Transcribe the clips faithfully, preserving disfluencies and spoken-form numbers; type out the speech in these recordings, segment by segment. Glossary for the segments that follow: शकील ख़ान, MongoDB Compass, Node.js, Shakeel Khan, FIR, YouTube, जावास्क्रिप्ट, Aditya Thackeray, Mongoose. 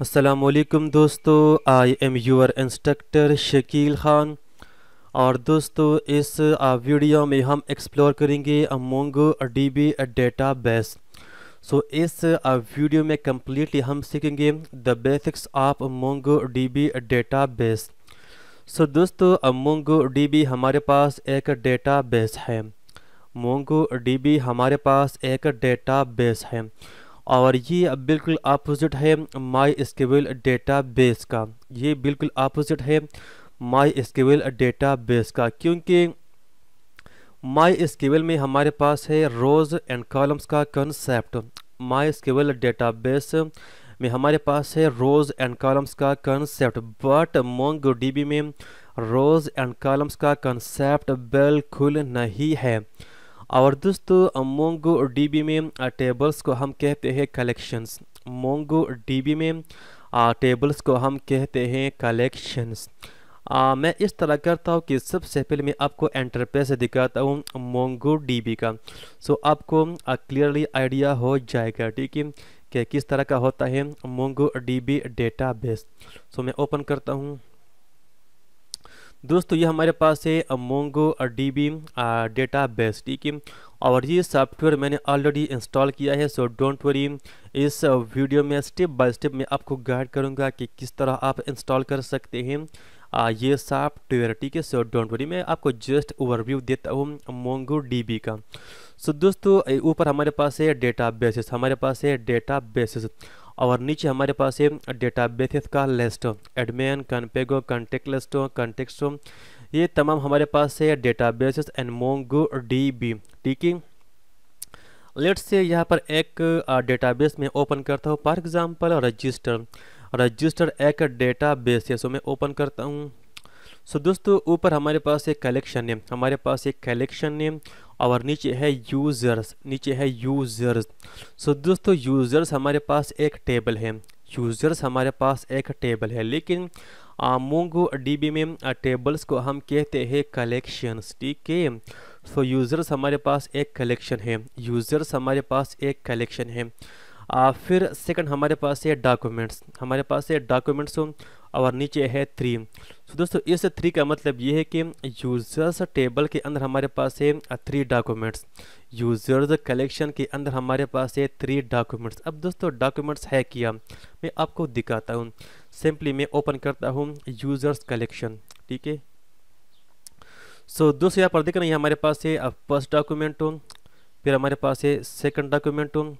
अस्सलामुअलैकुम दोस्तों, I am your instructor शकील ख़ान। और दोस्तों, इस वीडियो में हम एक्सप्लोर करेंगे मोंगोडीबी डेटाबेस। सो इस वीडियो में कम्प्लीटली हम सीखेंगे the basics of MongoDB database. So दोस्तों, मोंगोडीबी हमारे पास एक डेटाबेस है, मोंगोडीबी हमारे पास एक डेटाबेस है और ये अब बिल्कुल अपोजिट है माईएसक्यूएल डेटाबेस का। ये बिल्कुल अपोजिट है माईएसक्यूएल डेटाबेस का, क्योंकि माईएसक्यूएल में हमारे पास है रोज़ एंड कॉलम्स का कंसेप्ट। माईएसक्यूएल डेटाबेस में हमारे पास है रोज़ एंड कॉलम्स का कंसेप्ट, बट मोंगोडीबी में रोज़ एंड कॉलम्स का कंसेप्ट बिल्कुल नहीं है। और दोस्तों, मोंगोडीबी में टेबल्स को हम कहते हैं कलेक्शंस। मोंगोडीबी में टेबल्स को हम कहते हैं कलेक्शंस। मैं इस तरह करता हूँ कि सबसे पहले मैं आपको इंटरफेस दिखाता हूँ मोंगोडीबी का, सो आपको क्लियरली आइडिया हो जाएगा ठीक है कि किस तरह का होता है मोंगोडीबी डेटाबेस। सो मैं ओपन करता हूँ। दोस्तों, ये हमारे पास है मोंगोडीबी डेटाबेस ठीक है, और ये सॉफ्टवेयर मैंने ऑलरेडी इंस्टॉल किया है। सो डोंट वरी, इस वीडियो में स्टेप बाय स्टेप मैं आपको गाइड करूंगा कि किस तरह आप इंस्टॉल कर सकते हैं आ, ये सॉफ्टवेयर ठीक है। सो डोंट वरी, मैं आपको जस्ट ओवरव्यू देता हूँ मोंगोडीबी का। सो दोस्तों, ऊपर हमारे पास है डेटाबेसेस, हमारे पास है डेटाबेसेस और नीचे हमारे पास है डेटाबेसेस का list, admin, config, contact list, context, ये तमाम हमारे पास है डेटाबेसेस एंड मोंगोडीबी ठीक है। लेट्स से यहाँ पर एक डेटाबेस में ओपन करता हूँ, फॉर एग्जांपल रजिस्टर। रजिस्टर एक डेटाबेस है, सो मैं ओपन करता हूँ। सो दोस्तों, ऊपर हमारे पास एक कलेक्शन नेम, हमारे पास एक कलेक्शन नेम और नीचे है यूज़र्स, नीचे है यूज़र्स। सो दोस्तों, यूज़र्स हमारे पास एक टेबल है, यूज़र्स हमारे पास एक टेबल है, लेकिन मोंगोडीबी में टेबल्स को हम कहते हैं कलेक्शंस ठीक है। सो यूज़र्स हमारे पास एक कलेक्शन है, यूज़र्स हमारे पास एक कलेक्शन है। आ, फिर सेकंड हमारे पास है डॉक्यूमेंट्स, हमारे पास है डॉक्यूमेंट्स और नीचे है थ्री। सो दोस्तों, इस थ्री का मतलब ये है कि यूज़र्स टेबल के अंदर हमारे पास है थ्री डॉक्यूमेंट्स, यूज़र्स कलेक्शन के अंदर हमारे पास है थ्री डॉक्यूमेंट्स। अब दोस्तों, डॉक्यूमेंट्स है क्या, मैं आपको दिखाता हूँ। सिंपली मैं ओपन करता हूँ यूज़र्स कलेक्शन ठीक है। सो दोस्तों, यहाँ पर देख रहे हैं हमारे पास है फर्स्ट डॉक्यूमेंट, फिर हमारे पास है सेकेंड डॉक्यूमेंट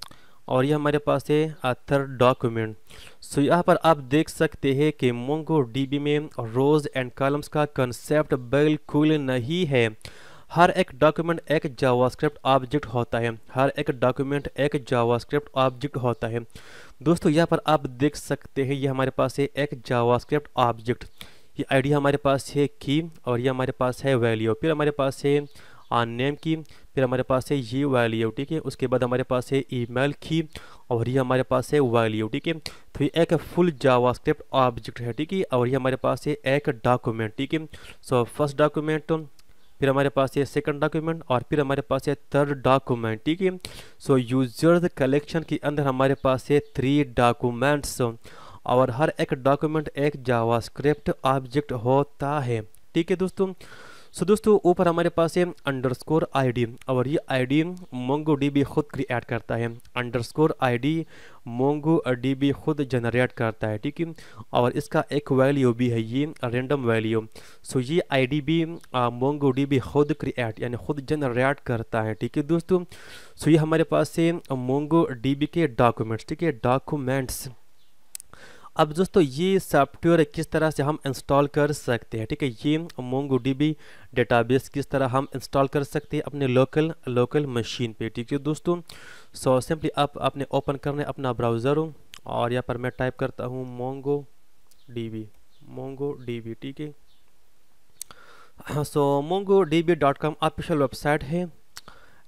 और ये हमारे पास है थर्ड डॉक्यूमेंट। सो यहाँ पर आप देख सकते हैं कि मोंगोडीबी में रोज़ एंड कॉलम्स का कंसेप्ट बिल्कुल नहीं है। हर एक डॉक्यूमेंट एक जावास्क्रिप्ट ऑब्जेक्ट होता है, हर एक डॉक्यूमेंट एक जावास्क्रिप्ट ऑब्जेक्ट होता है। दोस्तों, यहाँ पर आप देख सकते हैं ये हमारे पास है एक जावास्क्रिप्ट ऑब्जेक्ट, ये आईडी हमारे पास है की और ये हमारे पास है वैल्यू, फिर हमारे पास है आ नेम की, फिर हमारे पास है ये वैल्यू ठीक है। उसके बाद हमारे पास है ईमेल की और ये हमारे पास है वैल्यू ठीक है। तो ये एक फुल जावास्क्रिप्ट ऑब्जेक्ट है ठीक है, और ये हमारे पास है एक डॉक्यूमेंट ठीक है। सो फर्स्ट डॉक्यूमेंट, फिर हमारे पास है सेकंड डॉक्यूमेंट और फिर हमारे पास है थर्ड डॉक्यूमेंट ठीक है। सो यूजर्स कलेक्शन के अंदर हमारे पास है थ्री डॉक्यूमेंट्स और हर एक डॉक्यूमेंट एक जावास्क्रिप्ट ऑब्जेक्ट होता है ठीक है दोस्तों। सो so, दोस्तों, ऊपर हमारे पास है अंडरस्कोर आईडी और ये आईडी मोंगोडीबी खुद क्रिएट करता है, अंडरस्कोर आईडी मोंगोडीबी खुद जनरेट करता है ठीक है। और इसका एक वैल्यू भी है, ये रेंडम वैल्यू। सो so, ये आईडी भी मोंगोडीबी खुद क्रिएट यानी खुद जनरेट करता है ठीक है दोस्तों। सो so, ये हमारे पास है मोंगोडीबी के डॉक्यूमेंट्स ठीक है, डॉक्यूमेंट्स। अब दोस्तों, ये सॉफ्टवेयर किस तरह से हम इंस्टॉल कर सकते हैं ठीक है, ये मोंगोडीबी डेटाबेस किस तरह हम इंस्टॉल कर सकते हैं अपने लोकल लोकल मशीन पे ठीक है दोस्तों। सो सिंपली आप आपने ओपन करना है अपना ब्राउज़र और यहाँ पर मैं टाइप करता हूँ मोंगोडीबी, मोंगोडीबी ठीक है। So MongoDB dot com official website है।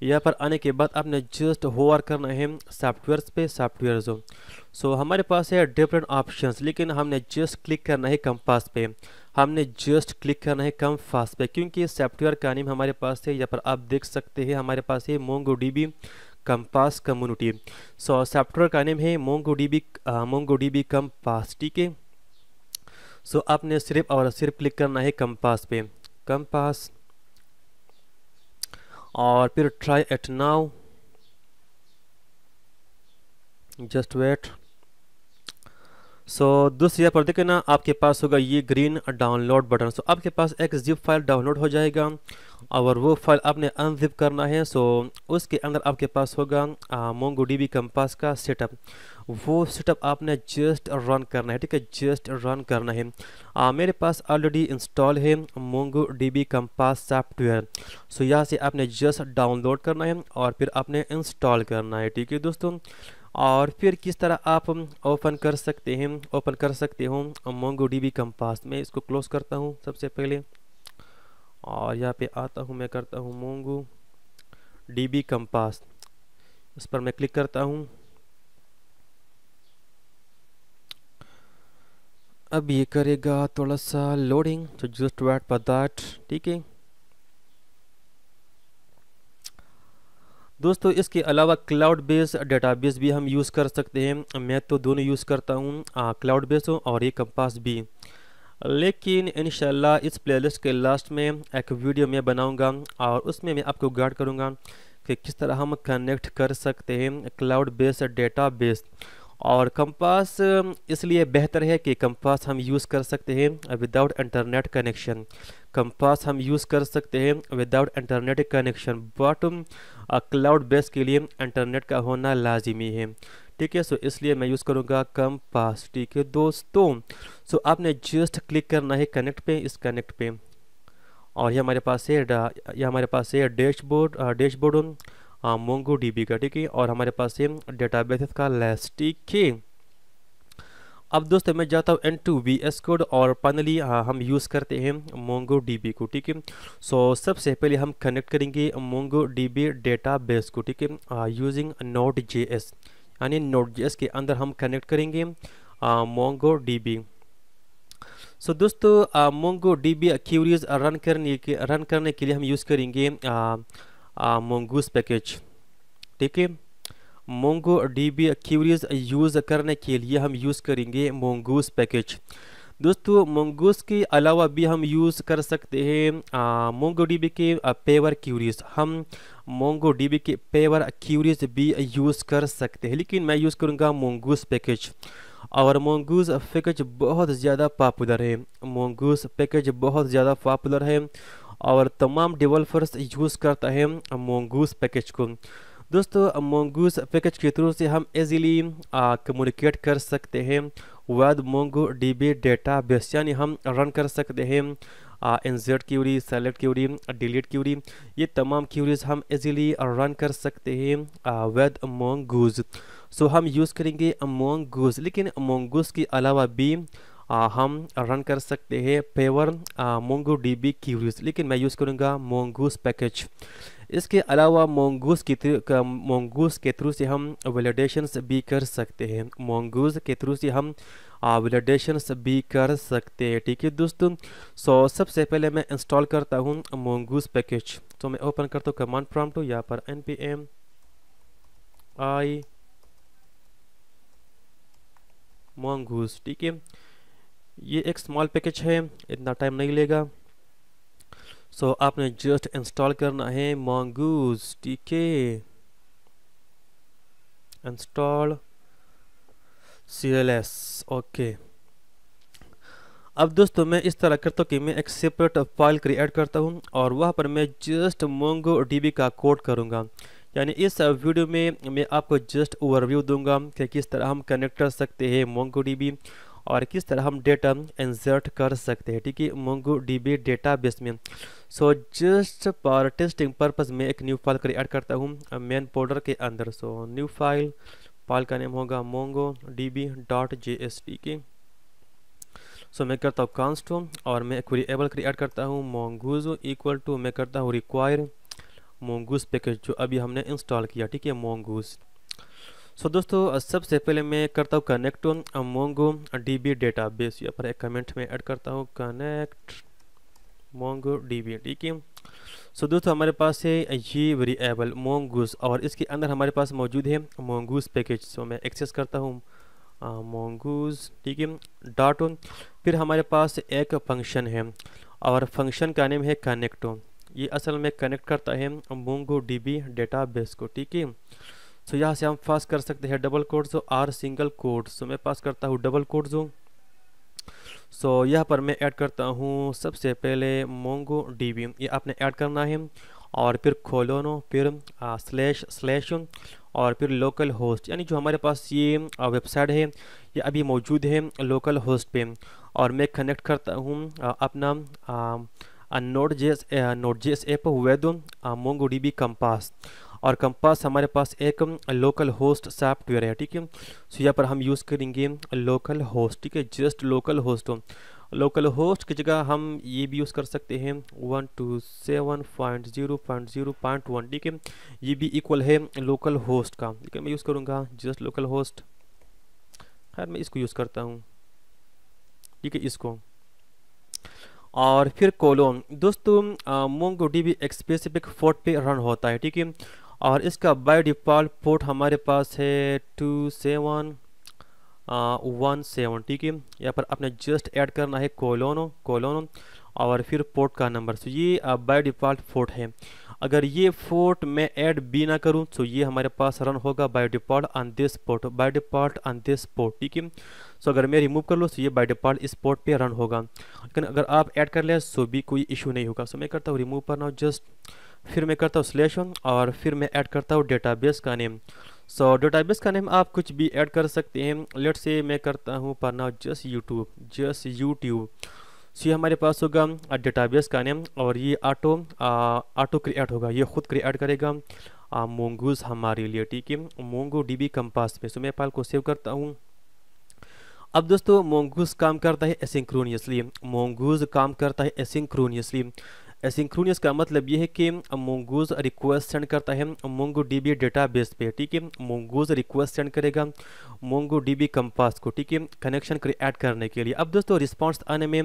यहाँ पर आने के बाद आपने जस्ट होवर करना है सॉफ्टवेयर्स पे, सॉफ्टवेयर्स। सो हमारे पास है डिफरेंट ऑप्शंस, लेकिन हमने जस्ट क्लिक करना है कंपास पे, हमने जस्ट क्लिक करना है कंपास पे, क्योंकि सॉफ्टवेयर का नेम हमारे पास है। यहाँ पर आप देख सकते हैं हमारे पास है MongoDB compass community. So software का नेम है मोंगोडीबी मोंगोडीबी कंपास, ठीक है। सो आपने सिर्फ और सिर्फ क्लिक करना है कंपास पे, कंपास, और फिर try it now, just wait. So दूसरी यहाँ पर देखें ना, आपके पास होगा ये green download button. So so, आपके पास एक जिप फाइल डाउनलोड हो जाएगा और वो फाइल आपने अनजिप करना है। सो so, उसके अंदर आपके पास होगा मोंगोडीबी कंपास का सेटअप। वो सेटअप आपने जस्ट रन करना है, ठीक है, जस्ट रन करना है। आ, मेरे पास ऑलरेडी इंस्टॉल है मोंगोडीबी कंपास सॉफ्टवेयर। सो यहाँ से आपने जस्ट डाउनलोड करना है और फिर आपने इंस्टॉल करना है, ठीक है दोस्तों। और फिर किस तरह आप ओपन कर सकते हैं, ओपन कर सकते हो मोंगोडीबी कंपास में। इसको क्लोज करता हूं सबसे पहले और यहाँ पे आता हूं, मैं करता हूं मोंगोडीबी कंपास, उस पर मैं क्लिक करता हूं। अब ये करेगा थोड़ा सा लोडिंग, तो जस्ट वेट फॉर दैट, ठीक है दोस्तों। इसके अलावा क्लाउड बेस्ड डेटाबेस भी हम यूज़ कर सकते हैं। मैं तो दोनों यूज़ करता हूँ, क्लाउड बेस और ये कंपास भी, लेकिन इंशाल्लाह इस प्लेलिस्ट के लास्ट में एक वीडियो मैं बनाऊँगा और उसमें मैं आपको गाइड करूँगा कि किस तरह हम कनेक्ट कर सकते हैं क्लाउड बेस्ड डेटाबेस। और कंपास इसलिए बेहतर है कि कंपास हम यूज़ कर सकते हैं विदाउट इंटरनेट कनेक्शन, कंपास हम यूज़ कर सकते हैं without internet connection, but cloud base के लिए इंटरनेट का होना लाजिमी है, ठीक है। सो इसलिए मैं यूज़ करूँगा कंपास, ठीक है दोस्तों। सो आपने जस्ट क्लिक करना है कनेक्ट पे, इस कनेक्ट पे, और ये हमारे पास है ये हमारे पास है डैशबोर्ड डैशबोर्ड मोंगोडीबी का, ठीक है, और हमारे पास है डेटाबेस का लिस्ट, ठीक है। अब दोस्तों मैं जाता हूँ into V S code और फाइनली हम यूज़ करते हैं मोंगोडीबी को, ठीक है। सो सबसे पहले हम कनेक्ट करेंगे मोंगोडीबी डेटाबेस को, ठीक है, यूजिंग नोड.js, यानी नोड.js के अंदर हम कनेक्ट करेंगे मोंगोडीबी। सो so, दोस्तों मोंगोडीबी क्यूरीज रन करने के रन करने के लिए हम यूज़ करेंगे आ, मोंगूस पैकेज, ठीक है। मोंगोडीबी क्यूरीज यूज़ करने के लिए हम यूज़ करेंगे मोंगूस पैकेज। दोस्तों मोंगूस के अलावा भी हम यूज़ कर सकते हैं मोंगोडीबी के पेवर क्यूरीज, हम मोंगोडीबी के पेवर क्यूरीज भी यूज़ कर सकते हैं, लेकिन मैं यूज़ करूँगा मोंगूस पैकेज। और मोंगूस पैकेज बहुत ज़्यादा पॉपुलर है, मोंगूस पैकेज बहुत ज़्यादा पॉपुलर है और तमाम डेवलपर्स यूज़ करता है मोंगूस पैकेज को। दोस्तों मोंगूस पैकेज के थ्रू से हम इजीली कम्युनिकेट कर सकते हैं विद मोंगोडीबी डेटाबेस, यानी हम रन कर सकते हैं insert query, select query, delete query, ये तमाम क्यूरीज हम इजीली रन कर सकते हैं विद मोंगूस। सो हम यूज़ करेंगे मोंगूस, लेकिन मोंगूस के अलावा भी आ, हम रन कर सकते हैं पेवर मोंगोडीबी क्यूरीज, लेकिन मैं यूज़ करूँगा मोंगूस पैकेज। इसके अलावा मोंगूस के थ्रू मोंगूस के थ्रू से हम वैलिडेशंस भी कर सकते हैं, मोंगूस के थ्रू से हम वैलिडेशंस भी कर सकते हैं, ठीक है दोस्तों। सो सबसे पहले मैं इंस्टॉल करता हूँ मोंगूस पैकेज। तो मैं ओपन करता हूँ कमांड प्रॉम्प्ट, यहाँ पर N P M I Mongoose, ठीक है। ये एक स्मॉल पैकेज है, इतना टाइम नहीं लेगा। सो so, आपने जस्ट इंस्टॉल करना है मोंगूस, ठीक है, install C L S, okay. अब दोस्तों मैं इस तरह करता हूँ कि मैं एक सेपरेट फाइल क्रिएट करता हूँ और वहाँ पर मैं जस्ट मोंगोडीबी का कोड करूँगा, यानी इस वीडियो में मैं आपको जस्ट ओवरव्यू दूंगा कि किस तरह हम कनेक्ट कर सकते हैं मोंगोडीबी और किस तरह हम डेटा इंसर्ट कर सकते हैं, ठीक है, मोंगोडीबी डेटाबेस में। So just for testing purpose में एक न्यू फाइल क्रिएट करता हूँ मेन फोल्डर के अंदर। सो न्यू फाइल फाइल का नेम होगा मोंगोडीबी डॉट जे एस, ठीक है। सो मैं करता हूँ कांस्ट और मैं एक वेरिएबल क्रिएट करता हूँ मोंगूस इक्वल टू, मैं करता हूँ रिक्वायर मोंगूस पैकेज जो अभी हमने इंस्टॉल किया, ठीक है, मोंगूस। सो so, दोस्तों सबसे पहले मैं करता हूँ कनेक्ट मोंगोडीबी डेटाबेस, यहाँ पर एक कमेंट में ऐड करता हूँ कनेक्ट MongoDB। ठीक है, सो दोस्तों हमारे पास है ये वेरिएबल Mongoose और इसके अंदर हमारे पास मौजूद है Mongoose पैकेज। सो मैं एक्सेस करता हूँ Mongoose, ठीक है, डॉट ऑन। फिर हमारे पास एक फंक्शन है और फंक्शन का नेम है कनेक्ट। ये असल में कनेक्ट करता है MongoDB डेटाबेस को। ठीक है, सो यहाँ से हम पास कर सकते हैं डबल कोट्स और सिंगल कोट्स। सो मैं पास करता हूँ डबल कोट्स। सो so, यहाँ पर मैं ऐड करता हूँ सबसे पहले MongoDB, ये आपने ऐड करना है, और फिर कोलोन, फिर आ, स्लैश स्लैश और फिर लोकल होस्ट, यानी जो हमारे पास ये वेबसाइट है ये अभी मौजूद है लोकल होस्ट पे। और मैं कनेक्ट करता हूँ अपना Node.js Node.js app with MongoDB Compass। और कंपास हमारे पास एक लोकल होस्ट सॉफ्टवेयर है। ठीक है, सो यहाँ पर हम यूज़ करेंगे लोकल होस्ट। ठीक है, just local host. Local host की जगह हम ये भी यूज़ कर सकते हैं one two seven point zero point zero point one. ठीक है, ये भी इक्वल है लोकल होस्ट का। ठीक है, मैं यूज़ करूँगा जस्ट लोकल होस्ट। खैर मैं इसको यूज़ करता हूँ, ठीक है, इसको। और फिर कोलोन। दोस्तों MongoDB स्पेसिफिक पोर्ट पे रन होता है। ठीक है, और इसका बाय डिफ़ॉल्ट पोर्ट हमारे पास है टू सेवन वन सेवन। ठीक है, यहाँ पर आपने जस्ट ऐड करना है कोलोन कोलोन और फिर पोर्ट का नंबर। सो ये बाय डिफ़ॉल्ट पोर्ट है। अगर ये पोर्ट मैं ऐड भी ना करूं तो ये हमारे पास रन होगा by default on this port, by default on this port. ठीक है, सो अगर मैं रिमूव कर लूँ तो ये बाय डिफ़ॉल्ट इस पोर्ट पे रन होगा, लेकिन अगर आप ऐड कर लें तो भी कोई इशू नहीं होगा। सो मैं करता हूँ रिमूव पर नाउ जस्ट, फिर मैं करता हूँ स्लैश और फिर मैं ऐड करता हूँ डेटाबेस का नेम। सो डेटाबेस का नेम आप कुछ भी ऐड कर सकते हैं। लेट्स से मैं करता हूँ पर now just YouTube, just YouTube. So ये हमारे पास होगा डेटाबेस का नेम और ये ऑटो ऑटो क्रिएट होगा, ये खुद क्रिएट करेगा Mongoose हमारे लिए। ठीक है, MongoDB Compass पे। सो मैं फाइल को सेव करता हूँ। अब दोस्तों Mongoose काम करता है एसिंक्रोनियसली। Mongoose काम करता है एसिंक्रोनियसली। एसिंक्रोनियस का मतलब यह है कि Mongoose रिक्वेस्ट सेंड करता है MongoDB डेटाबेस पे। ठीक है, Mongoose रिक्वेस्ट सेंड करेगा MongoDB Compass को। ठीक है, कनेक्शन क्रिएट करने के लिए। अब दोस्तों रिस्पांस आने में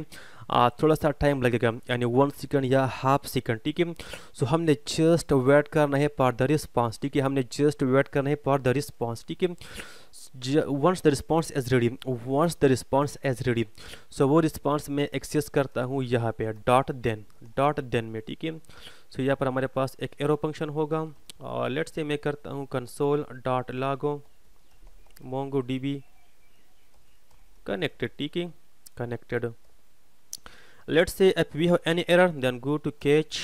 थोड़ा सा टाइम लगेगा, यानी वन सेकंड या हाफ सेकंड। ठीक है, सो हमने जस्ट वेट करना है फॉर द रिस्पांस। ठीक है, हमने जस्ट वेट करना है फॉर द रिस्पांस। ठीक है, once the response is ready, once the response is ready. So वो रिस्पांस मैं एक्सेस करता हूँ यहाँ पे डॉट देन, डॉट देन में। ठीक है, सो यहाँ पर हमारे पास एक एरो फंक्शन होगा और लेट्स से मैं करता हूँ console dot log MongoDB connected. ठीक है, connected. Let's say if we have any error then go to catch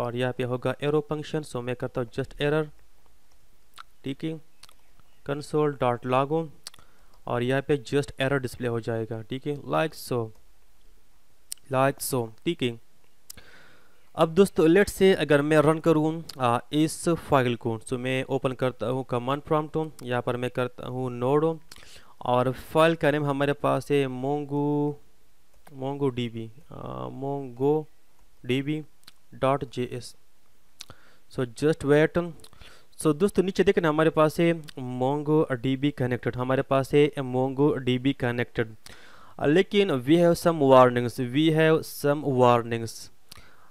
और यहाँ पे होगा एरो फंक्शन। सो मैं करता हूँ जस्ट एरर, ठीक है, कंसोल डॉट लॉगो और यहाँ पे जस्ट एरर डिस्प्ले हो जाएगा। ठीक है, लाइक सो, लाइक सो। ठीक है, अब दोस्तों लेट्स से अगर मैं रन करूँ इस फाइल को, सो मैं ओपन करता हूँ कमांड प्रॉम्प्ट। यहाँ पर मैं करता हूँ नोड और फाइल का नेम हमारे पास है Mongo MongoDB MongoDB dot J S. So just wait. So दोस्तों नीचे देखना हमारे पास है MongoDB कनेक्टेड, हमारे पास है MongoDB कनेक्टेड, लेकिन we have some warnings, we have some warnings,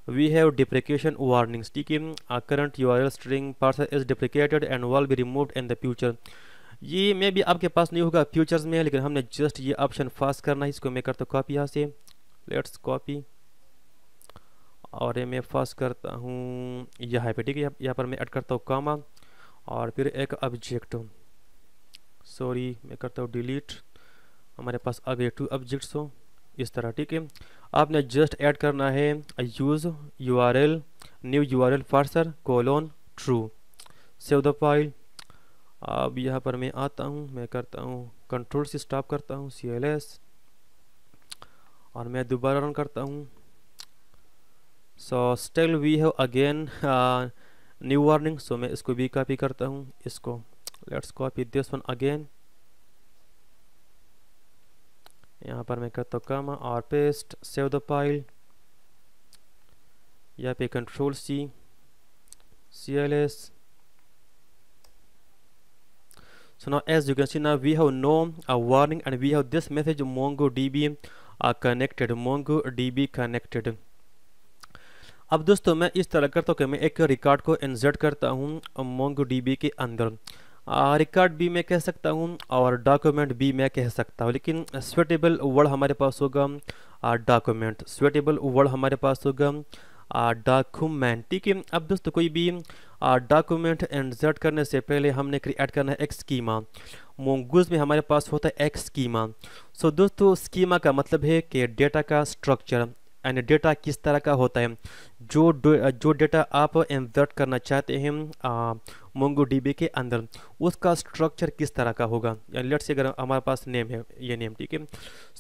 we have deprecation warnings. ठीक है, current U R L string parser is deprecated and will be removed in the future. ये मे भी आपके पास नहीं होगा फ्यूचर्स में, लेकिन हमने जस्ट ये ऑप्शन फास्ट करना है। इसको मैं करता हूँ कॉपी यहाँ से, लेट्स कॉपी और ये मैं फास्ट करता हूँ यहाँ पे। ठीक है, यहाँ पर मैं ऐड करता हूँ कॉमा और फिर एक ऑब्जेक्ट। सॉरी मैं करता हूँ डिलीट, हमारे पास आ गए टू ऑब्जेक्ट्स हो इस तरह। ठीक है, आपने जस्ट ऐड करना है use U R L, new U R L parser colon true, save the file. अब यहाँ पर मैं आता हूँ, मैं करता हूँ कंट्रोल से स्टॉप करता हूँ सी एल एस और मैं दोबारा रन करता हूँ। So still we have again new warning. So मैं इसको भी कॉपी करता हूँ, इसको let's copy this one again. यहाँ पर मैं करता हूँ कॉमा और पेस्ट, सेव द फाइल। यहाँ पे control C C L S. So now as you can see now we have no a warning and we have this message MongoDB uh, connected, MongoDB connected। अब दोस्तों मैं इस तरह करता हूँ कि मैं एक रिकॉर्ड को इंसर्ट करता हूँ MongoDB के अंदर। रिकॉर्ड भी मैं कह सकता हूँ और डॉक्यूमेंट भी मैं कह सकता हूँ, लेकिन स्वेटेबल वर्ड हमारे पास होगा डॉक्यूमेंट, स्वेटेबल वर्ड हमारे पास होगा डॉक्यूमेंट। ठीक है, अब दोस्तों कोई भी डॉक्यूमेंट इंसर्ट करने से पहले हमने क्रिएट करना है एक स्कीमा। Mongoose में हमारे पास होता है एक स्कीमा। सो so, दोस्तों स्कीमा का मतलब है कि डेटा का स्ट्रक्चर, यानी डेटा किस तरह का होता है। जो जो डेटा आप इंसर्ट करना चाहते हैं MongoDB के अंदर उसका स्ट्रक्चर किस तरह का होगा। लेट्स से अगर हमारे पास नेम है, ये नेम, ठीक है।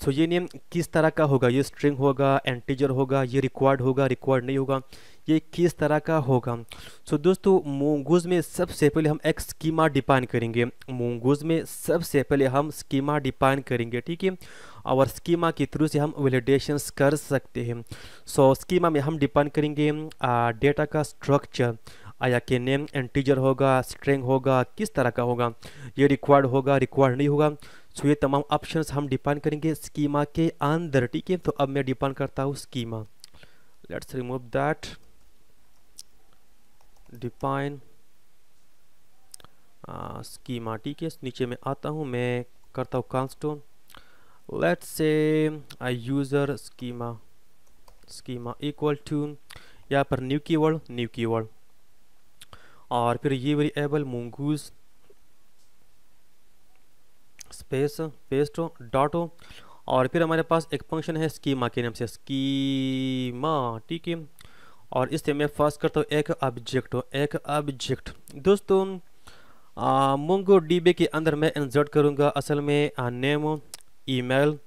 सो ये नेम किस तरह का होगा, ये स्ट्रिंग होगा, इंटीजर होगा, ये रिक्वायर्ड होगा, रिक्वायर्ड नहीं होगा, ये किस तरह का होगा। सो दोस्तों Mongoose में सबसे पहले हम एक स्कीमा डिफाइन करेंगे, Mongoose में सबसे पहले हम स्कीमा डिफाइन करेंगे, ठीक है। और स्कीमा के थ्रू से हम वैलिडेशंस कर सकते हैं। सो स्कीमा में हम डिफाइन करेंगे डेटा का स्ट्रक्चर, आया कि नेम इंटीजर होगा, स्ट्रिंग होगा, किस तरह का होगा, ये रिक्वायर्ड होगा, रिक्वायर्ड नहीं होगा। सो ये तमाम ऑप्शंस हम डिफाइन करेंगे स्कीमा के अंदर, ठीक है। तो अब मैं डिफाइन करता हूँ schema, let's remove that, define schema, ठीक है। नीचे में आता हूँ, मैं करता हूँ const, let's say user schema, schema equal to यहाँ पर न्यू कीवर्ड, न्यू कीवर्ड, और फिर ये variable Mongoose space paste dot हो, और फिर हमारे पास एक फंक्शन है स्कीमा के नाम से, स्कीमा, ठीक है। और इससे मैं फर्स्ट करता हूँ एक ऑब्जेक्ट हो, एक ऑब्जेक्ट। दोस्तों MongoDB के अंदर मैं इंसर्ट करूँगा असल में name, email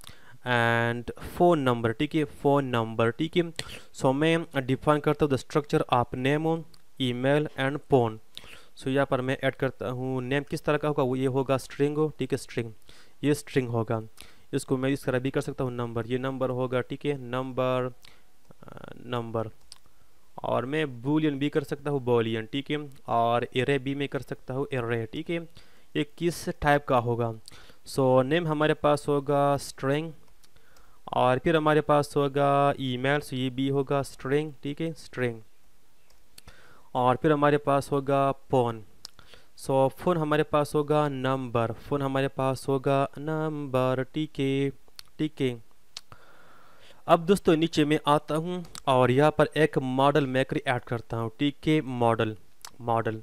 and phone number, ठीक है, फ़ोन नंबर, ठीक है। सो मैं डिफाइन करता हूँ the structure of name, email and phone. So यहाँ पर मैं ऐड करता हूँ नेम, किस तरह का होगा, वो ये होगा स्ट्रिंग हो, ठीक है, स्ट्रिंग, ये स्ट्रिंग होगा। इसको मैं इस तरह भी कर सकता हूँ, नंबर, ये नंबर होगा, ठीक है, नंबर, नंबर। और मैं बूलियन भी कर सकता हूँ, बूलियन, ठीक है। और एरे भी मैं कर सकता हूँ, एरे, ठीक है। ये किस टाइप का होगा, सो so, नेम हमारे पास होगा स्ट्रिंग, और फिर हमारे पास होगा ईमेल, सो ये भी होगा स्ट्रिंग, ठीक है, स्ट्रिंग। और फिर हमारे पास होगा फ़ोन, सो फ़ोन हमारे पास होगा नंबर, फ़ोन हमारे पास होगा नंबर, ठीक है, ठीक है। अब दोस्तों नीचे में आता हूँ और यहाँ पर एक मॉडल मैं क्रिएट करता हूँ, ठीक है, मॉडल, मॉडल।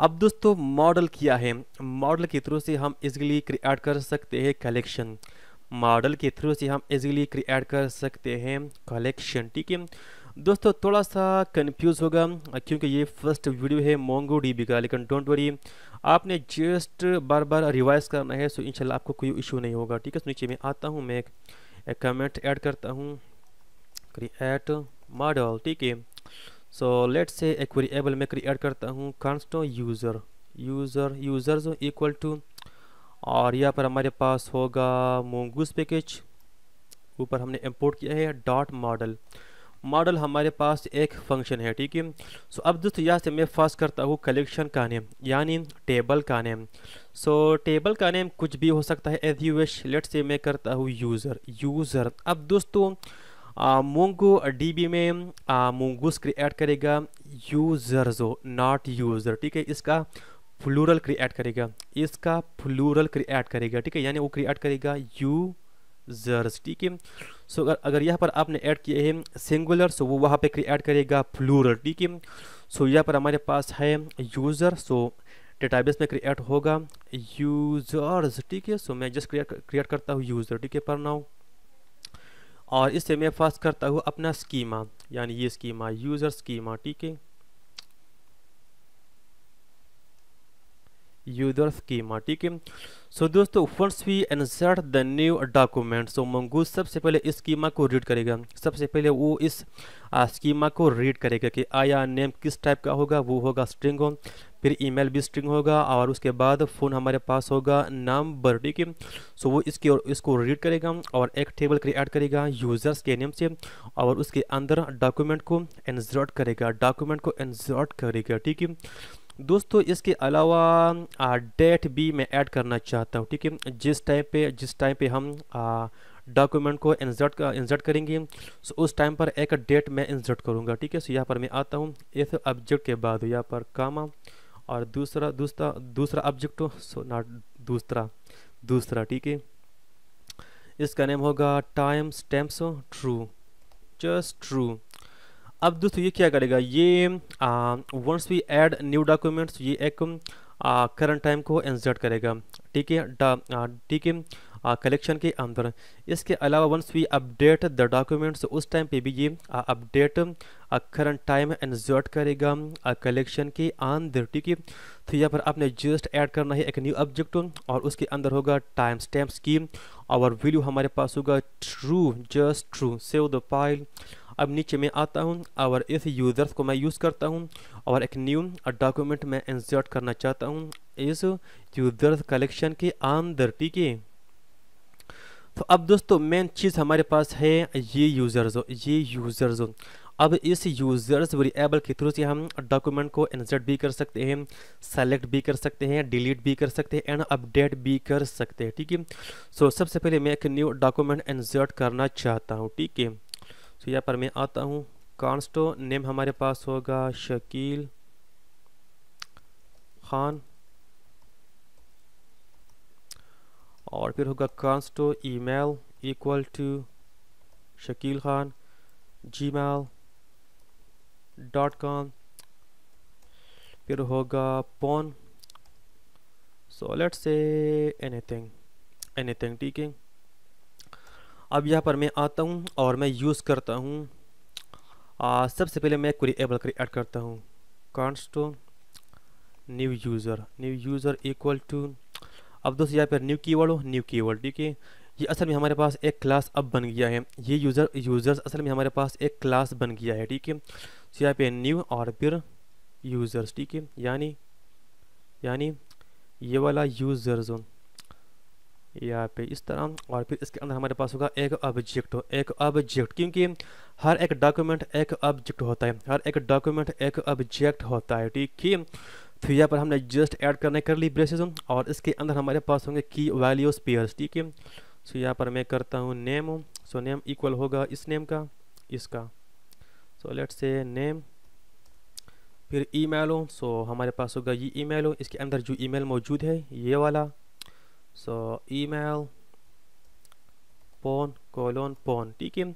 अब दोस्तों मॉडल क्या है, मॉडल के थ्रू से हम इजीली क्रिएट कर सकते हैं कलेक्शन, मॉडल के थ्रू से हम इजीली क्रिएट कर सकते हैं कलेक्शन, ठीक है। दोस्तों थोड़ा सा कंफ्यूज होगा क्योंकि ये फर्स्ट वीडियो है MongoDB का, लेकिन डोंट वरी, आपने जस्ट बार बार रिवाइज करना है, सो इंशाल्लाह आपको कोई इशू नहीं होगा, ठीक है। नीचे में आता हूँ, मैं एक कमेंट ऐड करता हूँ, क्रिएट मॉडल, ठीक है। सो लेट्स से एक वेरिएबल में क्रिएट करता हूँ const user, user, users equal to, और यहाँ पर हमारे पास होगा Mongoose पैकेज, ऊपर हमने इंपोर्ट किया है डॉट मॉडल, मॉडल हमारे पास एक फंक्शन है, ठीक है। सो अब दोस्तों यहाँ से मैं फर्स्ट करता हूँ कलेक्शन का नेम, यानी टेबल का नेम। सो so, टेबल का नेम कुछ भी हो सकता है, as you wish. Let's say मैं करता हूँ यूज़र, यूज़र। अब दोस्तों MongoDB में Mongoose क्रिएट करेगा यूज़र्स, नॉट यूज़र, ठीक है। इसका फ्लूरल क्रिएट करेगा, इसका फ्लूरल क्रिएट करेगा, ठीक है, यानी वो क्रिएट करेगा यू ज़र्स, ठीक है। सो अगर अगर यहाँ पर आपने ऐड किए हैं सिंगुलर, सो वो वहाँ पे क्रिएट करेगा प्लूरल, ठीक है। सो यहाँ पर हमारे पास है यूज़र, सो डेटाबेस में क्रिएट होगा यूज़र्स, ठीक है। सो मैं जस्ट क्रिएट क्रिएट करता हूँ यूज़र, ठीक है, पर नाउ, और इससे मैं फास्ट करता हूँ अपना स्कीमा, यानी ये स्कीमा, यूज़र स्कीमा, ठीक है, यूज़र स्कीमा, ठीक है। सो दोस्तों once we insert the new document, so Mongoose सबसे पहले इस स्कीमा को रीड करेगा, सबसे पहले वो इस स्कीमा को रीड करेगा कि आया नेम किस टाइप का होगा, वो होगा स्ट्रिंग हो, फिर ईमेल भी स्ट्रिंग होगा, और उसके बाद फ़ोन हमारे पास होगा नंबर, ठीक है। सो वो इसके इसको रीड करेगा और एक टेबल क्रिएट करेगा यूज़र्स के नेम से, और उसके अंदर डॉक्यूमेंट को इंसर्ट करेगा, डॉक्यूमेंट को इंसर्ट करेगा, ठीक है। दोस्तों इसके अलावा डेट भी मैं ऐड करना चाहता हूँ, ठीक है। जिस टाइम पे जिस टाइम पे हम डॉक्यूमेंट को इंसर्ट इंसर्ट करेंगे सो उस टाइम पर एक डेट मैं इंसर्ट करूँगा, ठीक है। सो यहाँ पर मैं आता हूँ, इस ऑब्जेक्ट के बाद यहाँ पर कामा और दूसरा दूसरा दूसरा ऑब्जेक्ट हो सो नॉट दूसरा दूसरा ठीक है। इसका नेम होगा time stamps true, just true. अब दोस्तों ये क्या करेगा, ये once we add new documents ये एक करंट टाइम को इंसर्ट करेगा, ठीक है, ठीक है, कलेक्शन के अंदर। इसके अलावा once we update the documents उस टाइम पे भी ये अपडेट करंट टाइम इंसर्ट करेगा कलेक्शन के अंदर, ठीक है। तो यहाँ पर आपने जस्ट ऐड करना है एक न्यू ऑब्जेक्ट और उसके अंदर होगा टाइम स्टैम्प्स की और वैल्यू हमारे पास होगा true, just true. Save the file. अब नीचे मैं आता हूं और इस यूज़र्स को मैं यूज़ करता हूं और एक न्यू डॉक्यूमेंट मैं इंसर्ट करना चाहता हूं इस यूज़र्स कलेक्शन के अंदर, ठीक है। तो अब दोस्तों मेन चीज़ हमारे पास है ये यूज़र्स ये यूज़र्स अब इस यूज़र्स वेरिएबल के थ्रू से हम डॉक्यूमेंट को इंसर्ट भी कर सकते हैं, सेलेक्ट भी कर सकते हैं, डिलीट भी कर सकते हैं एंड अपडेट भी कर सकते हैं, ठीक है। सो सबसे पहले मैं एक न्यू डॉक्यूमेंट इंसर्ट करना चाहता हूँ, ठीक है। तो यहाँ पर मैं आता हूँ, कांस्टो नेम हमारे पास होगा शकील खान और फिर होगा const email equal to Shakeel Khan Gmail dot com, फिर होगा phone, so let's say anything anything ठीक है। अब यहाँ पर मैं आता हूँ और मैं यूज़ करता हूँ, सबसे पहले मैं वेरिएबल क्रिएट करता हूँ, const new user new user equal to. अब दोस्तों यहाँ पर न्यू कीवर्ड हो न्यू कीवर्ड, ठीक है। ये असल में हमारे पास एक क्लास अब बन गया है, ये यूज़र यूज़र्स असल में हमारे पास एक क्लास बन गया है, ठीक है। तो यहाँ पे न्यू और फिर यूज़र्स, ठीक है, यानी यानी ये वाला यूज़र्स यहाँ पे इस तरह और फिर इसके अंदर हमारे पास होगा एक ऑब्जेक्ट हो एक ऑब्जेक्ट क्योंकि हर एक डॉक्यूमेंट एक ऑब्जेक्ट होता है, हर एक डॉक्यूमेंट एक ऑब्जेक्ट होता है, ठीक है। तो यहाँ पर हमने जस्ट ऐड करने कर ली ब्रेसेस और इसके अंदर हमारे पास होंगे की वैल्यूज पेयर्स, ठीक है। सो यहाँ पर मैं करता हूँ नेम, सो नेम इक्वल होगा इस नेम का इसका, सो लेट्स से नेम, फिर ई मेल हो, सो हमारे पास होगा ये ई मेल हो, इसके अंदर जो ई मेल मौजूद है ये वाला, सो ईमेल पोन कोलोन पोन, ठीक है।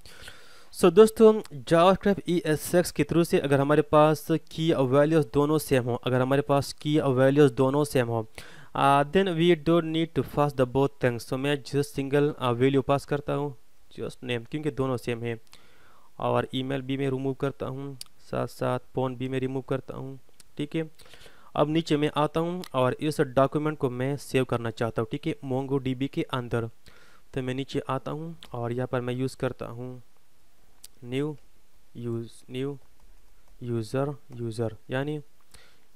सो दोस्तों जावास्क्रिप्ट ई एस एक्स के थ्रू से अगर हमारे पास की वैल्यूज दोनों सेम हो अगर हमारे पास की वैल्यूज दोनों सेम हो then we don't need to pass the both things. So मैं जस्ट सिंगल वैल्यू पास करता हूँ, जस्ट नेम, क्योंकि दोनों सेम है और ईमेल भी मैं रिमूव करता हूँ, साथ साथ पोन भी मैं रिमूव करता हूँ, ठीक है। अब नीचे मैं आता हूं और इस डॉक्यूमेंट को मैं सेव करना चाहता हूं, ठीक है, मोंगोडीबी के अंदर। तो मैं नीचे आता हूं और यहां पर मैं यूज़ करता हूं new use new user user यानी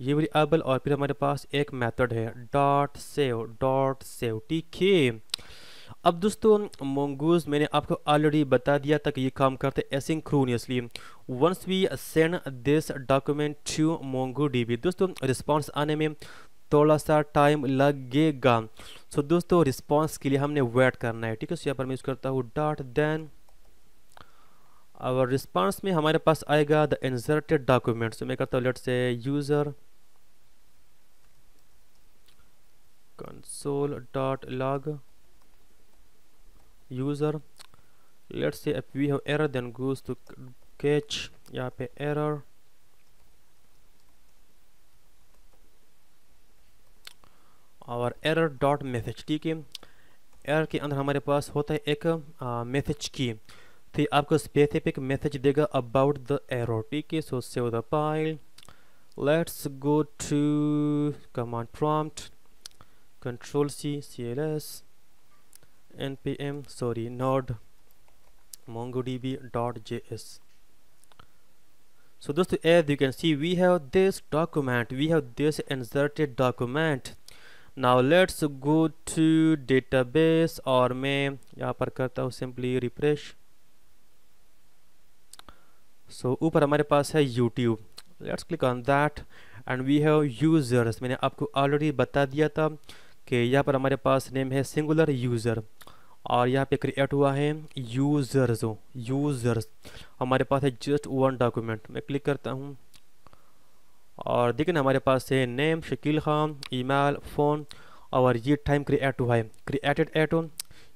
ये वेरिएबल और फिर हमारे पास एक मेथड है डॉट सेव डॉट सेव ठीक है। अब दोस्तों मोंगूस मैंने आपको ऑलरेडी बता दिया था कि ये काम करते asynchronously. Once we send this document to MongoDB दोस्तों रिस्पांस आने में थोड़ा सा टाइम लगेगा, सो so, दोस्तों रिस्पांस के लिए हमने वेट करना है, ठीक है। सो यहाँ पर मैं यूज़ करता हूँ डॉट देन और रिस्पांस में हमारे पास आएगा द इंसर्टेड डॉक्यूमेंट। सो मैं करता हूँ let's say user console dot log user, let's say if we have error then goes to catch यहाँ पे error और error dot message, ठीक है। error के अंदर हमारे पास होता है एक मैसेज की, तो आपको स्पेसिफिक मैसेज देगा अबाउट द error, ठीक है। So save the file, let's go to command prompt control C cls npm sorry node mongodb.js। so दोस्तों as you can see we have this document we have this inserted document now let's go to database और मैं यहाँ पर करता हूँ simply refresh। so ऊपर हमारे पास है YouTube, let's click on that and we have users. मैंने आपको ऑलरेडी बता दिया था कि यहाँ पर हमारे पास नेम है सिंगुलर यूज़र और यहाँ पे क्रिएट हुआ है यूज़र्स। यूज़र्स हमारे पास है जस्ट वन डॉक्यूमेंट। मैं क्लिक करता हूँ और देखिए हमारे पास है name Shakeel Khan, email, phone और ये टाइम क्रिएट हुआ है, क्रिएटेड एट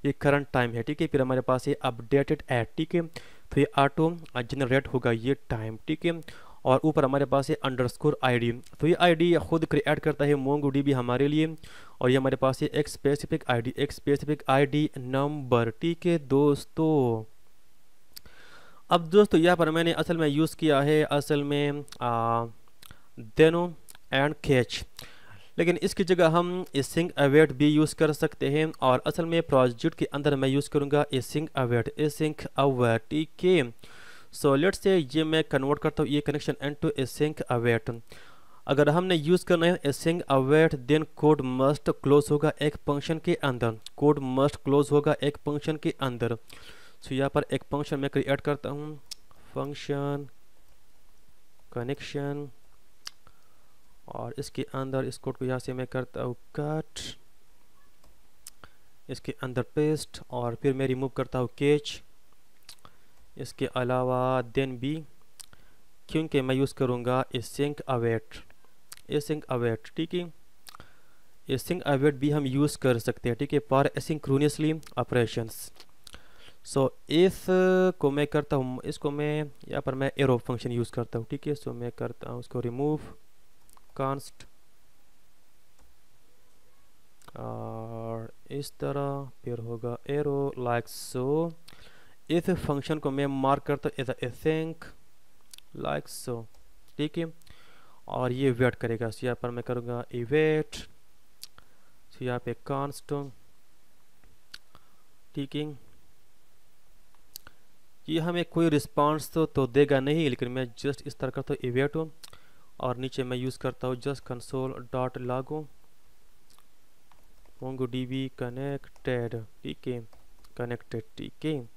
ये करंट टाइम है। ठीक है, फिर हमारे पास ये अपडेटेड एट। ठीक है, तो ये ऑटो जनरेट होगा ये टाइम। ठीक है, और ऊपर हमारे पास ये अंडरस्कोर आईडी, तो ये आईडी खुद क्रिएट करता है मोंगोडीबी हमारे लिए। और ये हमारे पास ये एक स्पेसिफिक आईडी, एक स्पेसिफिक आईडी नंबर। ठीक है दोस्तों, अब दोस्तों यहाँ पर मैंने असल में यूज़ किया है असल में देनो एंड कैच, लेकिन इसकी जगह हम async await भी यूज़ कर सकते हैं। और असल में प्रोजेक्ट के अंदर मैं यूज़ करूँगा async await, async await। ठीक है, सो लेट्स से ये मैं कन्वर्ट करता हूँ ये कनेक्शन इनटू async await। अगर हमने यूज़ करना है async await then code must close होगा एक फंक्शन के अंदर, कोड मस्ट क्लोज होगा एक फंक्शन के अंदर। सो so, यहाँ पर एक फंक्शन मैं क्रिएट करता हूँ, फंक्शन कनेक्शन, और इसके अंदर इस कोड को यहाँ से मैं करता हूँ कट, इसके अंदर पेस्ट, और फिर मैं रिमूव करता हूँ कैच। इसके अलावा देन भी, क्योंकि मैं यूज़ करूँगा async await, async await। ठीक है, async await भी हम यूज़ कर सकते हैं। ठीक है, फॉर एसिंक्रोनियसली ऑपरेशंस। सो इस को मैं करता हूँ, इसको मैं यहाँ पर मैं एरो फंक्शन यूज़ करता हूँ। ठीक है, सो मैं करता हूँ उसको रिमूव, कांस्ट, और इस तरह फिर होगा एरो लाइक सो। इस फंक्शन को मैं मार्क करता हूँ async लाइक सो। ठीक है, और ये वेट करेगा। सो यहाँ पर मैं करूँगा इवेट, सो यहाँ पे कांस्ट। ठीक है, ये हमें कोई रिस्पांस तो, तो देगा नहीं, लेकिन मैं जस्ट इस तरह करता हूँ इवेट, और नीचे मैं यूज़ करता हूँ just console dot log MongoDB connected. ठीक है, कनेक्टेड। ठीक है,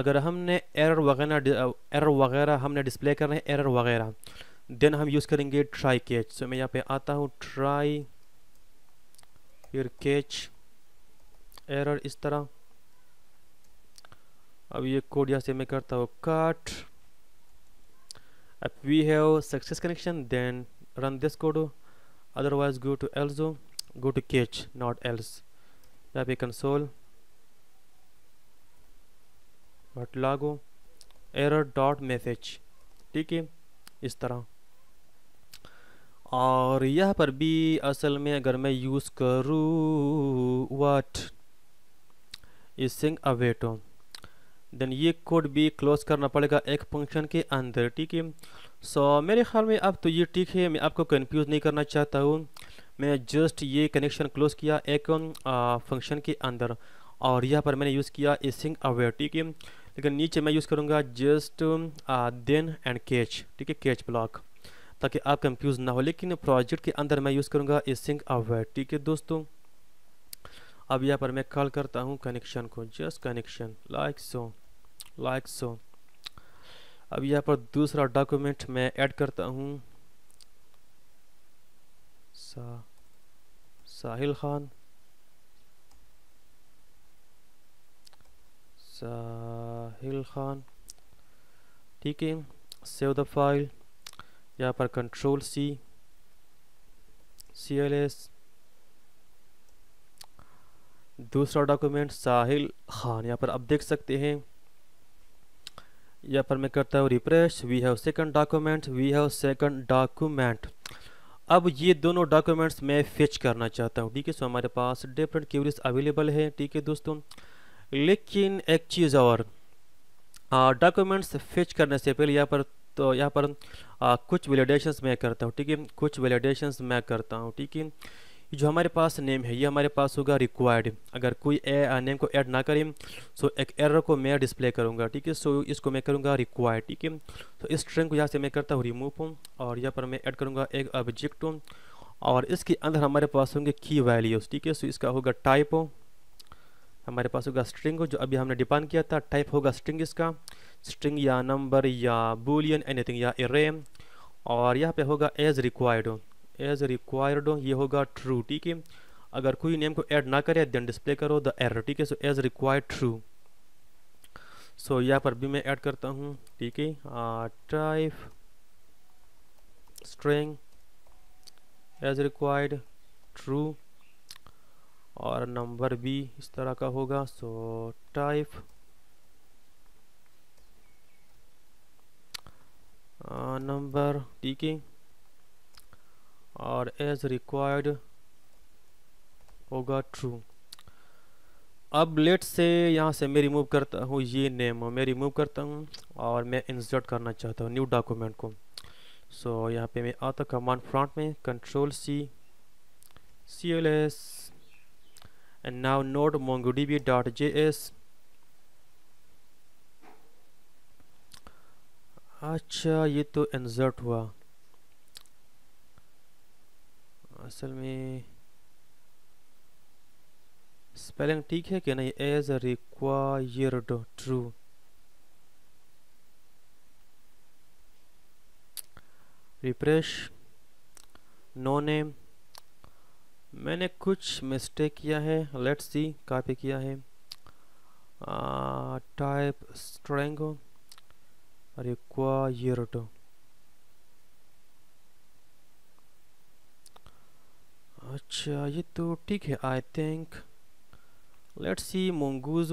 अगर हमने एरर वगैरह एरर वगैरह हमने डिस्प्ले करना है एरर वगैरह, देन हम यूज़ करेंगे ट्राई कैच। सो मैं यहाँ पे आता हूँ ट्राई, फिर कैच, एरर, इस तरह। अब ये कोड यहाँ से मैं करता हूँ cut. If we have success connection, then run this code. Otherwise, go to else, go to catch, not else. यहाँ पे console. But logo error dot message. ठीक है, इस तरह। और यहाँ पर भी असल में अगर मैं use करूँ what async await, देन ये कोड भी क्लोज करना पड़ेगा एक फंक्शन के अंदर। ठीक है, सो मेरे ख्याल में अब तो ये ठीक है। मैं आपको कंफ्यूज नहीं करना चाहता हूँ, मैं जस्ट ये कनेक्शन क्लोज किया एक फंक्शन के अंदर, और यहाँ पर मैंने यूज़ किया async await। ठीक है, लेकिन नीचे मैं यूज़ करूँगा जस्ट देन एंड कैच। ठीक है, कैच ब्लॉक, ताकि आप कंफ्यूज ना हो, लेकिन प्रोजेक्ट के अंदर मैं यूज़ करूँगा async await। ठीक है दोस्तों, अब यहाँ पर मैं कॉल करता हूँ कनेक्शन को, just connection like so, like so. अब यहाँ पर दूसरा डॉक्यूमेंट मैं ऐड करता हूँ सा, साहिल खान, साहिल खान। ठीक है, सेव द फाइल, यहाँ पर control C, C L S, दूसरा डॉक्यूमेंट साहिल खान। यहाँ पर आप देख सकते हैं, यहाँ पर मैं करता हूँ refresh, we have second document, we have second document. अब ये दोनों डॉक्यूमेंट्स मैं फेच करना चाहता हूँ। ठीक है, सो हमारे पास डिफरेंट क्वेरीज अवेलेबल है। ठीक है दोस्तों, लेकिन एक चीज़ और, डॉक्यूमेंट्स फेच करने से पहले यहाँ पर तो यहाँ पर आ, कुछ वैलिडेशंस मैं करता हूँ। ठीक है, कुछ वैलिडेशंस मैं करता हूँ। ठीक है, जो हमारे पास नेम है ये हमारे पास होगा रिक्वायर्ड। अगर कोई नेम को ऐड ना करें, सो एक एरर को मैं डिस्प्ले करूंगा। ठीक है, सो इसको मैं करूंगा रिक्वायर्ड। ठीक है, तो इस स्ट्रिंग को यहाँ से मैं करता हूँ रिमूव, और यहाँ पर मैं ऐड करूंगा एक ऑब्जेक्ट, और इसके अंदर हमारे पास होंगे की वैल्यूज़। ठीक है, सो इसका होगा टाइप, हमारे पास होगा स्ट्रिंग जो अभी हमने डिफाइन किया था, टाइप होगा स्ट्रिंग, इसका स्ट्रिंग या नंबर या बूलियन एनीथिंग या एरे, और यहाँ पे होगा एज रिक्वायर्ड, एज रिक्वायर्ड ये होगा ट्रू। ठीक है, अगर कोई नेम को ऐड ना करे देन डिस्प्ले करो द एरर। ठीक है, so as required true. So यहाँ पर भी मैं ऐड करता हूँ। ठीक है, type string as required true और नंबर भी इस तरह का होगा। सो टाइप नंबर, ठीक है, और एज रिक्वायर्ड होगा ट्रू। अब लेट से यहाँ से मैं रिमूव करता हूँ ये नेम, मैं रिमूव करता हूँ और मैं इंसर्ट करना चाहता हूँ न्यू डॉक्यूमेंट को। सो so, यहाँ पे मैं आता कमांड प्रॉम्प्ट में control C C L S and now node MongoDB dot J S. अच्छा, ये तो इंसर्ट हुआ। असल में स्पेलिंग ठीक है कि नहीं, as required true. Refresh, no name. मैंने कुछ मिस्टेक किया है, लेट्स सी। कॉपी किया है टाइप स्ट्रिंग रिक्वायर्ड। अच्छा, ये तो ठीक है I think. Let's see Mongoose,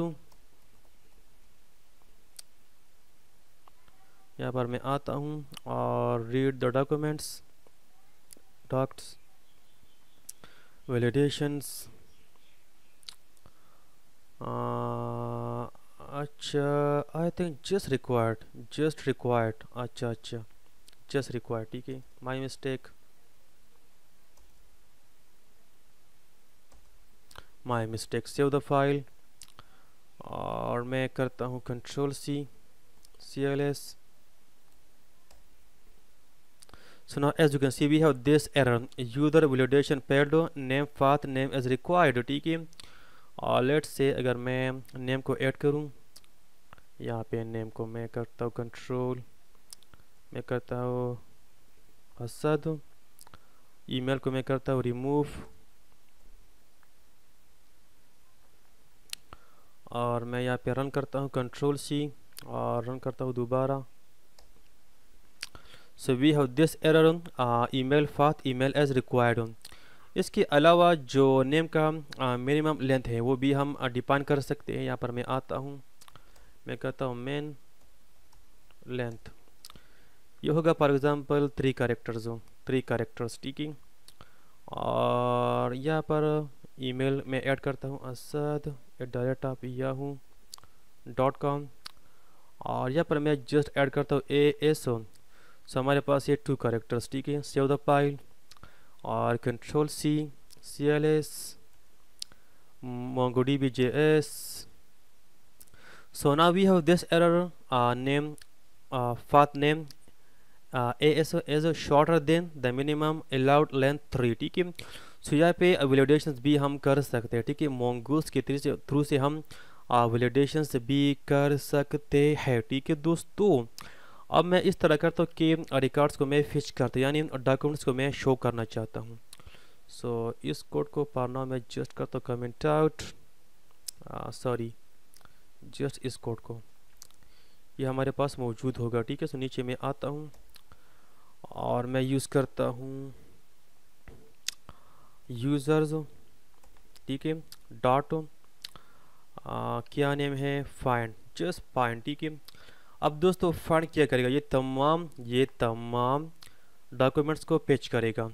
यहाँ पर मैं आता हूँ और read the documents, docs, validations. अच्छा, I think just required, just required. अच्छा अच्छा, जस्ट रिक्वायर्ड, ठीक है, my mistake, my mistake. Save the file और मैं करता हूँ control C C L S. So now as you can see we have this error, user validation paid name path name as required. ठीक है, और let's से अगर मैं नेम को ऐड करूँ, यहाँ पे नेम को मैं करता हूँ कंट्रोल, मैं करता हूँ असद, ईमेल को मैं करता हूँ रिमूव और मैं यहाँ पे रन करता हूँ कंट्रोल सी और रन करता हूँ दोबारा। So we have this error, email path email as required. इसके अलावा जो नेम का मिनिमम लेंथ है वो भी हम डिफाइन कर सकते हैं। यहाँ पर मैं आता हूँ, मैं कहता हूँ मेन लेंथ, ये होगा फॉर एग्ज़ाम्पल थ्री कैरेक्टर्स हो, थ्री कैरेक्टर्स। ठीक है, और यहाँ पर ईमेल में ऐड करता हूँ Asad at the rate of Yahoo dot com और यहाँ पर मैं जस्ट ऐड करता हूँ ए एस ओ। सो हमारे पास ये टू कैरेक्टर्स। ठीक है, सेव द फाइल और control C C L S MongoDB J S. So now we have this error, name path name A S is shorter than the minimum allowed length three. ठीक है, सो यहाँ पे validations भी हम कर सकते हैं। ठीक है, Mongoose के थ्रू से थ्रू से हम वैलिडेशंस भी कर सकते हैं। ठीक है दोस्तों, अब मैं इस तरह करता हूँ कि रिकॉर्ड्स को मैं फिच करता हूँ, यानी डॉक्यूमेंट्स को मैं शो करना चाहता हूँ। सो so, इस कोड को पढ़ना मैं जस्ट करता हूँ कमेंट आउट, सॉरी जस्ट इस कोड को, ये हमारे पास मौजूद होगा। ठीक है, सो नीचे मैं आता हूँ और मैं यूज़ करता हूँ यूज़र्स। ठीक है, डॉट क्या नेम है, फाइंड, जस्ट फाइंड। ठीक है, अब दोस्तों फाइंड क्या करेगा, ये तमाम ये तमाम डॉक्यूमेंट्स को पेच करेगा।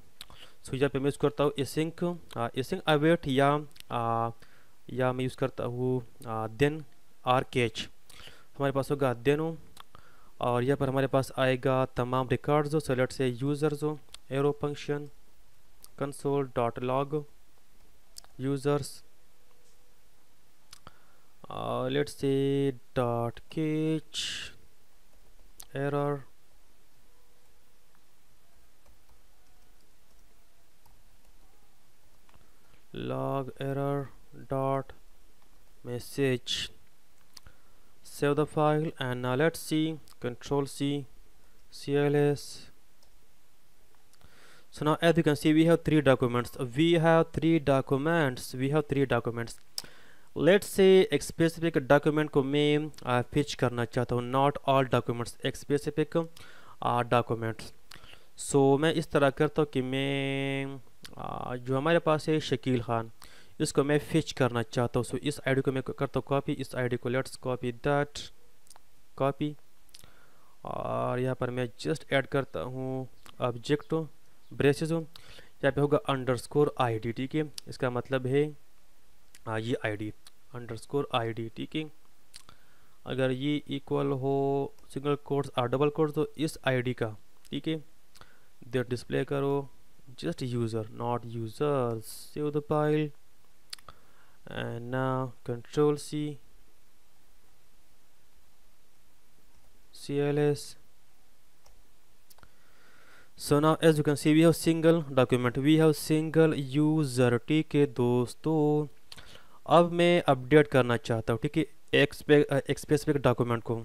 सो यहाँ पे मैं यूज़ करता हूँ async async await या आ, या मैं यूज़ करता हूँ then or catch। हमारे पास होगा then और यहाँ पर हमारे पास आएगा तमाम records. So let's say users arrow function console dot log users और let's say dot catch error. log error dot message, save the file and now let's see control c cls So now as you can see, we have three documents. We have three documents. We have three documents. Let's say एक specific document को मैं uh, fetch करना चाहता हूँ, not all documents, एक specific uh, documents. So मैं इस तरह करता हूँ कि मैं uh, जो हमारे पास है शकील खान, इसको मैं fetch करना चाहता हूँ. So इस आई डी को मैं करता हूँ copy, इस आई डी को let's copy that, copy, और यहाँ पर मैं just add करता हूँ object ब्रेसेस हो, यहाँ पे होगा अंडरस्कोर आईडी. ठीक है, इसका मतलब है आ, ये आईडी अंडरस्कोर आईडी. ठीक है, अगर ये इक्वल हो सिंगल कोट्स और डबल कोट्स तो इस आईडी का. ठीक है, देर डिस्प्ले करो just user not user, save the file and now control C C L S. So now as you can see we have single document, we have single user. ठीक है दोस्तों, अब मैं update करना चाहता हूँ. ठीक है, एक स्पेसिफिक डॉक्यूमेंट को,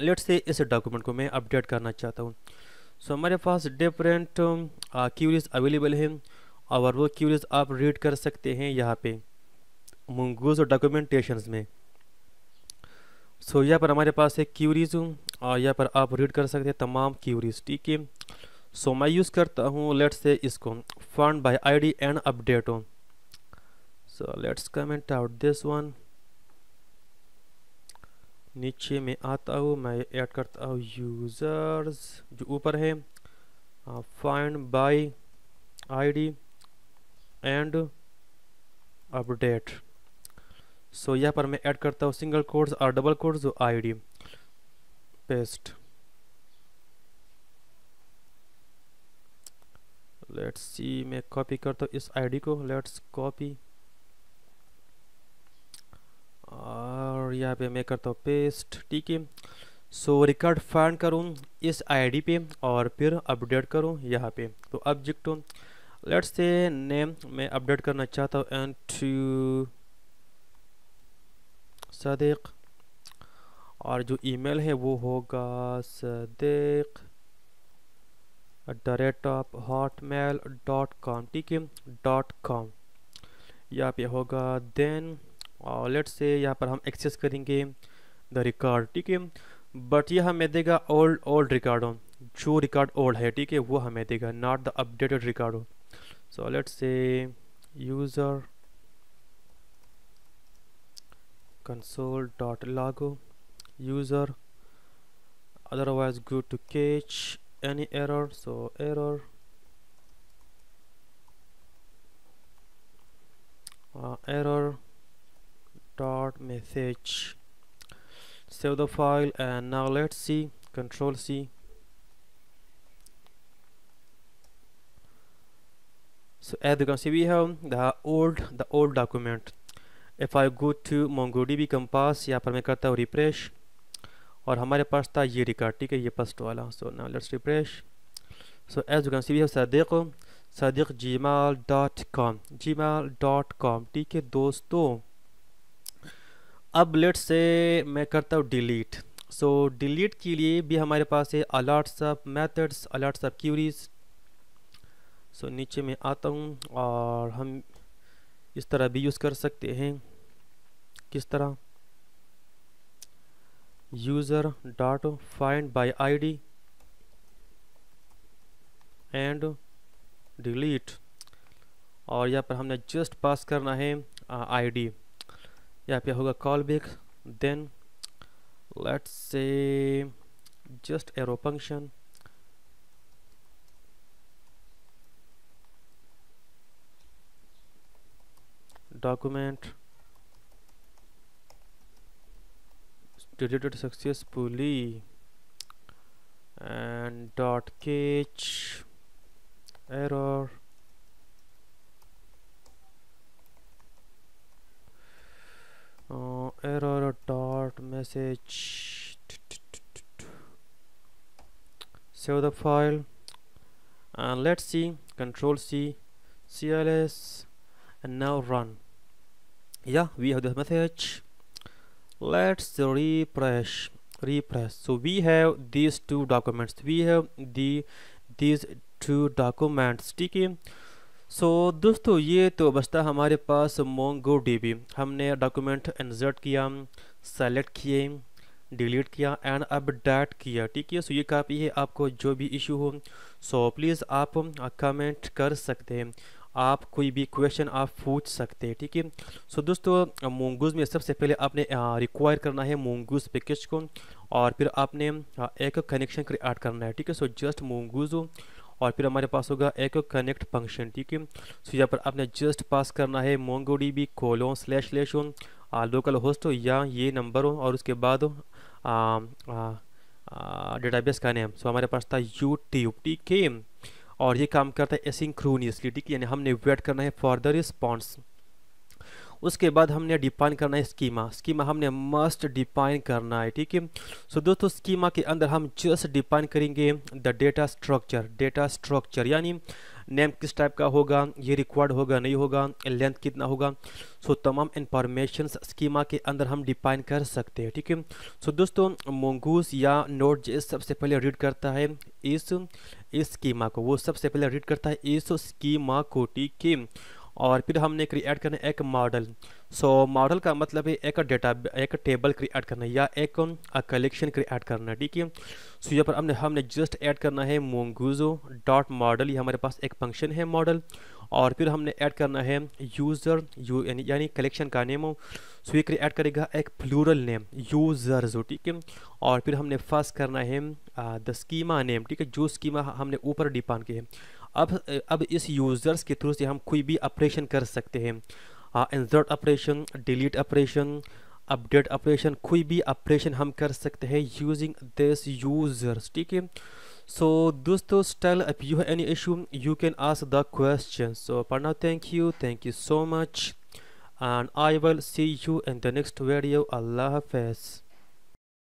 लेट्स से इस डॉक्यूमेंट को मैं अपडेट करना चाहता हूँ. सो so, हमारे पास डिफरेंट क्यूरीज अवेलेबल है और वो क्यूरीज आप रीड कर सकते हैं यहाँ पे मंगूस डॉक्यूमेंटेशन में. सो so, यहाँ पर हमारे पास है क्यूरीज और यहाँ पर आप रीड कर सकते हैं तमाम क्यूरीज. ठीक है, सो मैं यूज़ करता हूँ लेट्स से इसको found by ID and update हो. So let's comment out this one, नीचे में आता हूँ, मैं ऐड करता हूँ यूजर्स जो ऊपर है, found by ID and update. So यहाँ पर मैं ऐड करता हूँ सिंगल कोट्स और डबल कोट्स जो आईडी, पेस्ट. लेट्स सी, मैं कॉपी करता हूँ इस आईडी को, लेट्स कॉपी, और यहाँ पे मैं करता हूँ पेस्ट. ठीक है, सो रिकॉर्ड फाइंड करूँ इस आईडी पे और फिर अपडेट करूँ यहाँ पे. तो ऑब्जेक्ट हो, लेट्स से नेम मैं अपडेट करना चाहता हूँ एंड टू सदीक, और जो ईमेल है वो होगा Sadiq at the rate of Hotmail dot com. ठीक है, डॉट कॉम यहाँ पे होगा. देन और लेट्स से यहाँ पर हम एक्सेस करेंगे द रिकॉर्ड. ठीक है, बट ये हमें देगा ओल्ड ओल्ड रिकॉर्ड, जो रिकॉर्ड ओल्ड है. ठीक है, वो हमें देगा, not the updated record. So let's say user console dot log user, otherwise good to catch any error. So error uh, error dot message, save the file and now let's see, control C. So as you can see we have the old the old document. If I go to MongoDB Compass, यहाँ पर मैं करता हूँ refresh और हमारे पास था ये record. ठीक है, ये फर्स्ट वाला. So now let's refresh. So as you can see we have Sadiq Sadiq Gmail dot com Gmail dot com. ठीक है दोस्तों, अब लेट्स से मैं करता हूँ डिलीट. सो डिलीट के लिए भी हमारे पास है a lots of methods, a lots of queries. So नीचे में आता हूँ और हम इस तरह भी यूज़ कर सकते हैं. किस तरह? user dot find by id and delete, और यहाँ पर हमने just pass करना है uh, id. यहाँ पे होगा callback. then let's say just arrow function, document deleted successfully and dot catch error. Uh, error dot message, save the file and let's see, control C, C L S and now run. Yeah, we have the message. Let's refresh refresh. So we have these two documents, we have the these two documents. ठीक है, so so, दोस्तों ये तो बचता हमारे पास MongoDB। हमने document insert किया, सेलेक्ट किए, डिलीट किया एंड अपडेट किया। ठीक है, सो ये काफ़ी है। आपको जो भी इशू हो सो so, प्लीज़ आप कमेंट कर सकते हैं, आप कोई भी क्वेश्चन आप पूछ सकते हैं। ठीक है, सो दोस्तों Mongoose में सबसे पहले आपने रिक्वायर करना है Mongoose पैकेज को और फिर आपने एक कनेक्शन क्रिएट करना है। ठीक है, सो जस्ट Mongoose हो और फिर हमारे पास होगा एक कनेक्ट फंक्शन। ठीक है, सो यहाँ पर आपने जस्ट पास करना है MongoDB कोलोन स्लैश स्लैश हो लोकल होस्ट हो या ये नंबर हो और उसके बाद हो डेटाबेस का नेम। सो हमारे पास था यूट्यूब। ठीक है, और ये काम करता है एसिंक्रोनियसली। ठीक है, यानी हमने वेट करना है फॉर द रिस्पॉन्स। उसके बाद हमने डिफाइन करना है स्कीमा। स्कीमा हमने मस्ट डिफाइन करना है। ठीक है, सो दोस्तों स्कीमा के अंदर हम जस्ट डिफाइन करेंगे the data structure. Data structure यानी नेम किस टाइप का होगा, ये रिक्वायर्ड होगा नहीं होगा, लेंथ कितना होगा, सो तमाम इन्फॉर्मेशन स्कीमा के अंदर हम डिफाइन कर सकते हैं। ठीक है, सो दोस्तों Mongoose या Node.js सबसे पहले रीड करता है इस इस स्कीमा को, वो सबसे पहले रीड करता है इस स्कीमा को। ठीक है, और फिर हमने क्रिएट करना है एक मॉडल। सो मॉडल का मतलब है एक डेटा एक टेबल क्रिएट करना है या एक कलेक्शन क्रिएट करना है। ठीक है, सो यहाँ पर हमने हमने जस्ट ऐड करना है Mongoose डॉट मॉडल। ये हमारे पास एक फंक्शन है मॉडल, और फिर हमने ऐड करना है यूज़र यू यानी कलेक्शन का नेम हो। सो ये क्रिएट करेगा एक प्लूरल नेम यूज़र्स हो। ठीक है, और फिर हमने फर्स्ट करना है द स्कीमा नेम। ठीक है, जो स्कीमा हमने ऊपर डिफाइन किया है। अब अब इस यूज़र्स के थ्रू से हम कोई भी ऑपरेशन कर सकते हैं, insert operation, delete operation, update operation, कोई भी ऑपरेशन हम कर सकते हैं यूजिंग दिस यूज़र्स। ठीक है, सो दोस्तों style if you have any issue you can ask the question. So for now thank you thank you so much and I will see you in the next video. अल्लाह हाफिज़।